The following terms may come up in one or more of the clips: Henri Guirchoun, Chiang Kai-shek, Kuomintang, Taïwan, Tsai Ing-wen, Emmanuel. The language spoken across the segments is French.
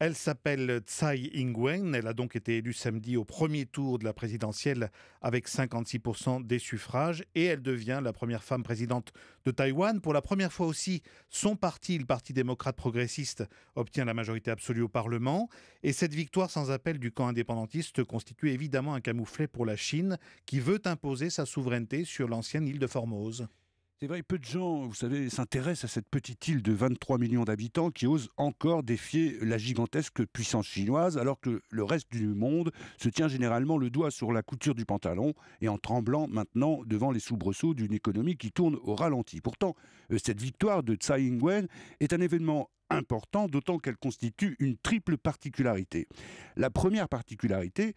Elle s'appelle Tsai Ing-wen. Elle a donc été élue samedi au premier tour de la présidentielle avec 56% des suffrages et elle devient la première femme présidente de Taïwan. Pour la première fois aussi, son parti, le Parti démocrate progressiste, obtient la majorité absolue au Parlement. Et cette victoire sans appel du camp indépendantiste constitue évidemment un camouflet pour la Chine qui veut imposer sa souveraineté sur l'ancienne île de Formose. C'est vrai, peu de gens, vous savez, s'intéressent à cette petite île de 23 millions d'habitants qui ose encore défier la gigantesque puissance chinoise, alors que le reste du monde se tient généralement le doigt sur la couture du pantalon et en tremblant maintenant devant les soubresauts d'une économie qui tourne au ralenti. Pourtant, cette victoire de Tsai Ing-wen est un événement important, d'autant qu'elle constitue une triple particularité. La première particularité,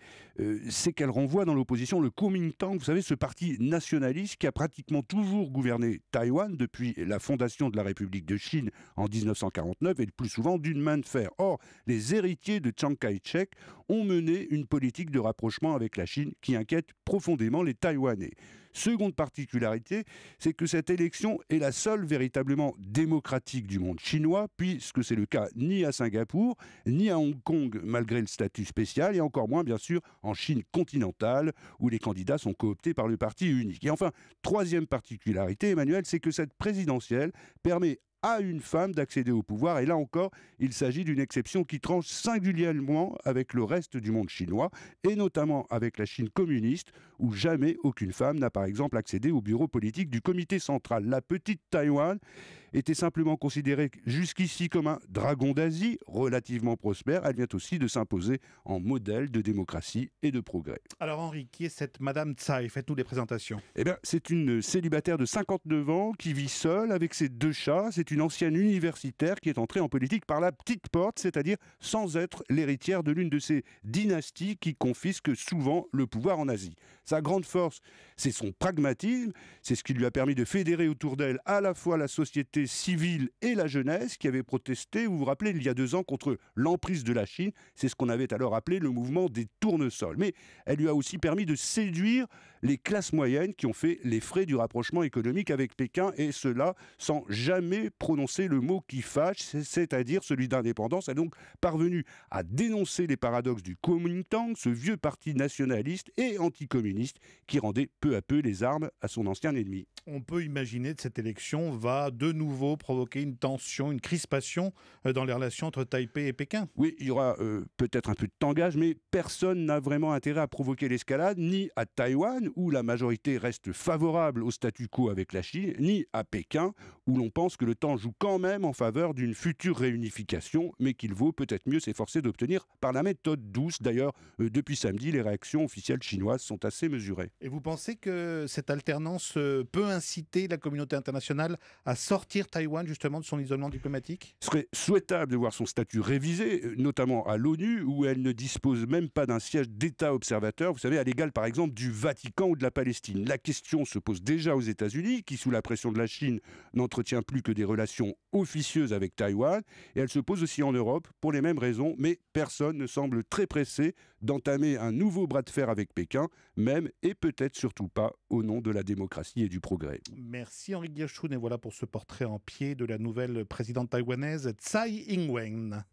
c'est qu'elle renvoie dans l'opposition le Kuomintang, vous savez, ce parti nationaliste qui a pratiquement toujours gouverné Taïwan depuis la fondation de la République de Chine en 1949 et le plus souvent d'une main de fer. Or, les héritiers de Chiang Kai-shek ont mené une politique de rapprochement avec la Chine qui inquiète profondément les Taïwanais. Seconde particularité, c'est que cette élection est la seule véritablement démocratique du monde chinois, puisque c'est le cas ni à Singapour, ni à Hong Kong, malgré le statut spécial, et encore moins, bien sûr, en Chine continentale, où les candidats sont cooptés par le parti unique. Et enfin, troisième particularité, Emmanuel, c'est que cette présidentielle permet à une femme d'accéder au pouvoir. Et là encore, il s'agit d'une exception qui tranche singulièrement avec le reste du monde chinois, et notamment avec la Chine communiste, où jamais aucune femme n'a par exemple accédé au bureau politique du comité central. La petite Taïwan était simplement considérée jusqu'ici comme un dragon d'Asie, relativement prospère. Elle vient aussi de s'imposer en modèle de démocratie et de progrès. Alors Henri, qui est cette Madame Tsai? Faites-nous des présentations. Eh bien, c'est une célibataire de 59 ans qui vit seule avec ses deux chats. C'est une ancienne universitaire qui est entrée en politique par la petite porte, c'est-à-dire sans être l'héritière de l'une de ces dynasties qui confisquent souvent le pouvoir en Asie. Sa grande force, c'est son pragmatisme, c'est ce qui lui a permis de fédérer autour d'elle à la fois la société civile et la jeunesse qui avait protesté, vous vous rappelez, il y a 2 ans contre l'emprise de la Chine, c'est ce qu'on avait alors appelé le mouvement des tournesols. Mais elle lui a aussi permis de séduire les classes moyennes qui ont fait les frais du rapprochement économique avec Pékin, et cela sans jamais prononcer le mot qui fâche, c'est-à-dire celui d'indépendance. Elle est donc parvenue à dénoncer les paradoxes du Kuomintang, ce vieux parti nationaliste et anticommuniste qui rendait peu à peu les armes à son ancien ennemi. On peut imaginer que cette élection va de nouveau provoquer une tension, une crispation dans les relations entre Taipei et Pékin. Oui, il y aura peut-être un peu de tangage, mais personne n'a vraiment intérêt à provoquer l'escalade, ni à Taïwan, où la majorité reste favorable au statu quo avec la Chine, ni à Pékin, où l'on pense que le temps joue quand même en faveur d'une future réunification, mais qu'il vaut peut-être mieux s'efforcer d'obtenir par la méthode douce. D'ailleurs, depuis samedi, les réactions officielles chinoises sont assez mesurées. Et vous pensez que cette alternance peut inciter la communauté internationale à sortir Taïwan justement de son isolement diplomatique? Ce serait souhaitable de voir son statut révisé, notamment à l'ONU, où elle ne dispose même pas d'un siège d'État observateur, vous savez, à l'égal par exemple du Vatican ou de la Palestine. La question se pose déjà aux États-Unis, qui sous la pression de la Chine n'entretient plus que des relations officieuse avec Taïwan, et elle se pose aussi en Europe pour les mêmes raisons, mais personne ne semble très pressé d'entamer un nouveau bras de fer avec Pékin, même et peut-être surtout pas au nom de la démocratie et du progrès. Merci Henri Guirchoun, et voilà pour ce portrait en pied de la nouvelle présidente taïwanaise Tsai Ing-wen.